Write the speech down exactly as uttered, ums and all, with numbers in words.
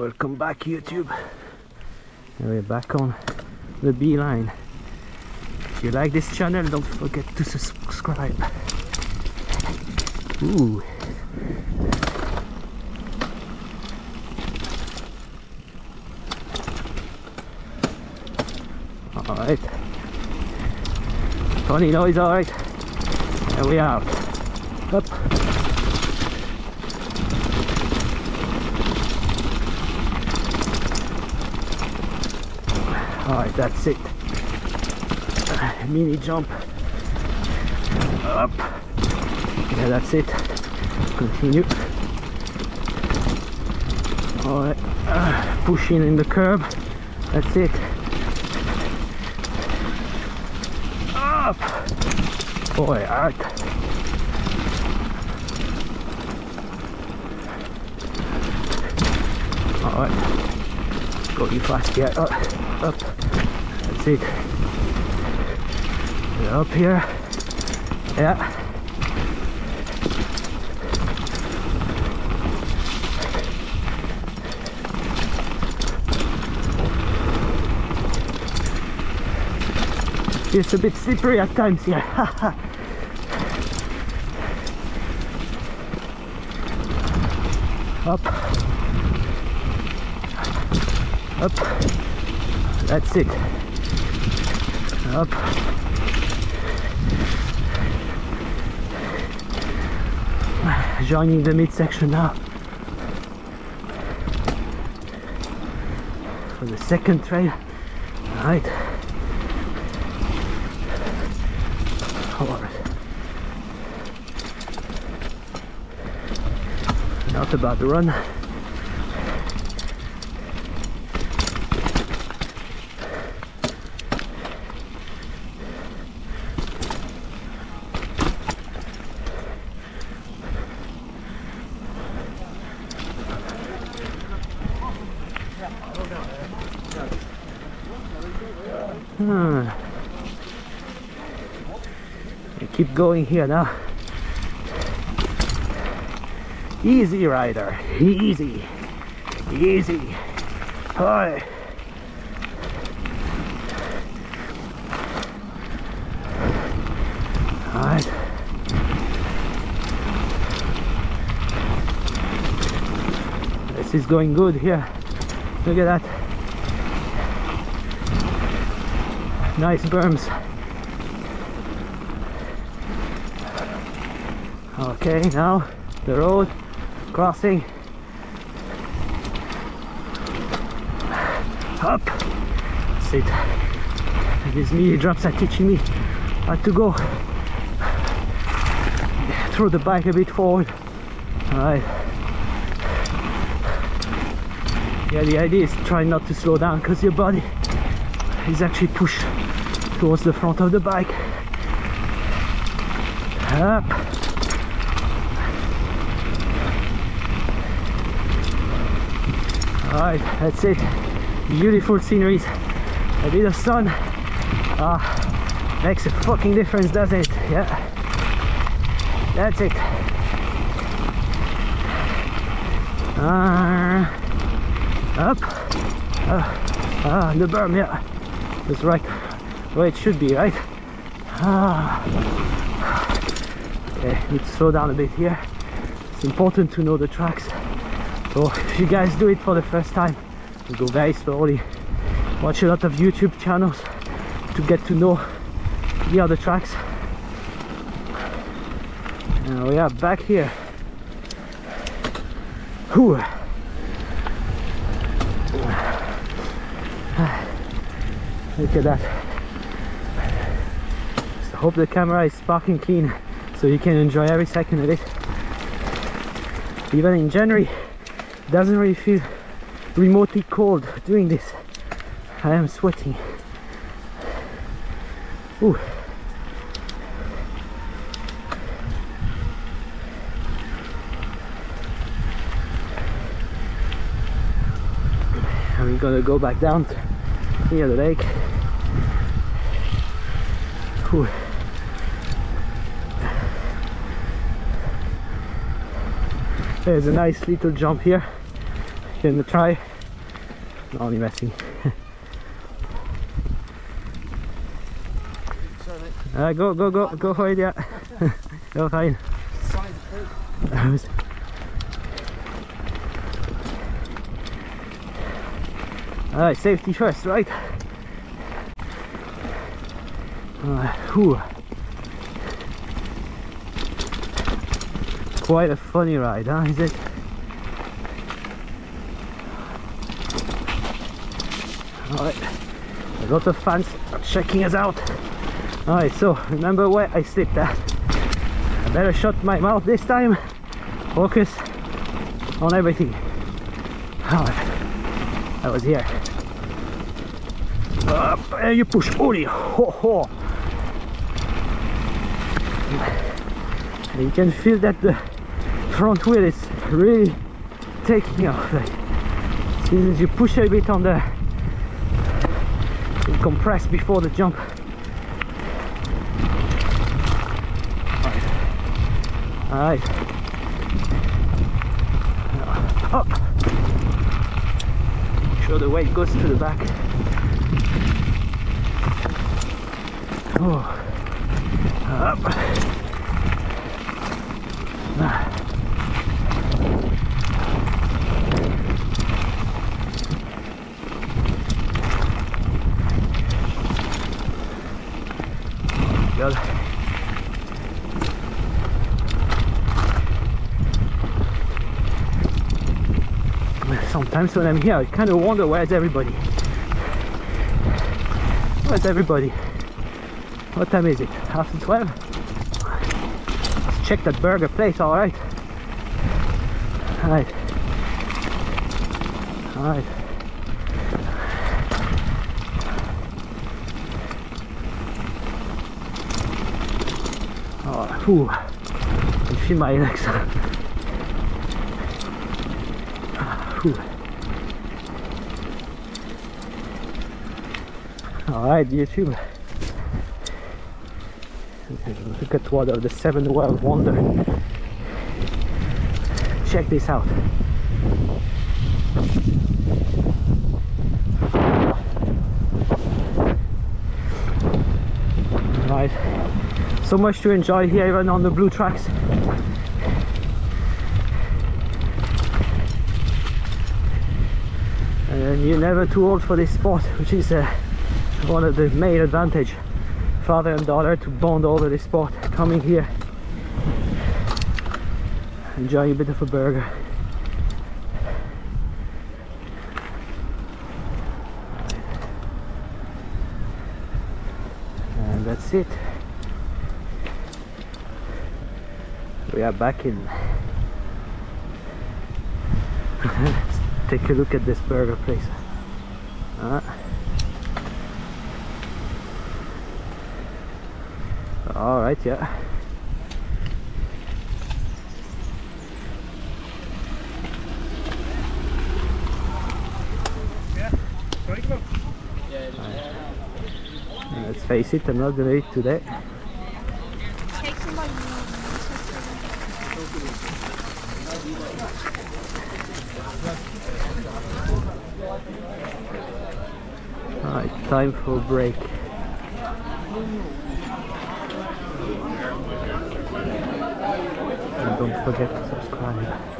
Welcome back, YouTube. And we're back on the BeeLine. If you like this channel, don't forget to subscribe. Ooh. Alright. Funny noise, alright. And we out. Up. Alright, that's it. Mini jump. Up. Yeah, that's it. Continue. Alright. Uh, pushing in the curb. That's it. Up. Boy, out. Alright. Got you fast. Yeah, up. Up. That's it. We're up here. Yeah. It's a bit slippery at times here. Up. Up. That's it. Up. Joining the midsection now. For the second trail. Alright. Alright. Not about to run. Hmm. Keep going here now. Easy rider, easy, easy. Hi. All right. This is going good here. Look at that. Nice berms. Okay, now the road crossing. Up. That's it. These mini drops are teaching me how to go. Throw the bike a bit forward. Alright. Yeah, the idea is try not to slow down because your body is actually pushed towards the front of the bike. Up. Alright, that's it. Beautiful sceneries. A bit of sun. Ah, makes a fucking difference, doesn't it? Yeah. That's it. Uh, up. Ah, uh, uh, the berm, yeah. That's right. Where it should be, right? Ah. Okay, need to slow down a bit here. It's important to know the tracks. So if you guys do it for the first time, you go very slowly. Watch a lot of YouTube channels to get to know the other tracks. And we are back here. Whew. Look at that. So hope the camera is sparking clean so you can enjoy every second of it. Even in January. Doesn't really feel remotely cold doing this. I am sweating. Ooh. I'm gonna go back down near the lake. Ooh. There's a nice little jump here. Gonna try not only messy. uh, go, go, go, go hide, yeah. You're fine. Alright, safety first, right? Alright, quite a funny ride, huh, is it? Alright, a lot of fans are checking us out. Alright, so remember where I slipped at. I better shut my mouth this time. Focus on everything. Alright, I was here. Up, and you push, Uli, ho ho. And you can feel that the front wheel is really taking off. Like, as soon as you push a bit on the, you compress before the jump. Alright. Up. Make sure the weight goes to the back. Oh. Up. Good. Sometimes when I'm here, I kind of wonder where's everybody. Where's everybody? What time is it? half to twelve? Let's check that burger place, alright? Alright. Alright. Oh, whew. I can feel my legs. Alright, YouTube. Look at what of the seven world wonder. Check this out. Alright. So much to enjoy here, even on the blue tracks. And you're never too old for this sport, which is uh, one of the main advantage. Father and daughter to bond over this sport, coming here, enjoying a bit of a burger. And that's it. We are back in. Take a look at this burger place. Uh, all right, yeah. Yeah. Uh, let's face it, I'm not gonna eat today. Take somebody. Alright, time for a break. And don't forget to subscribe.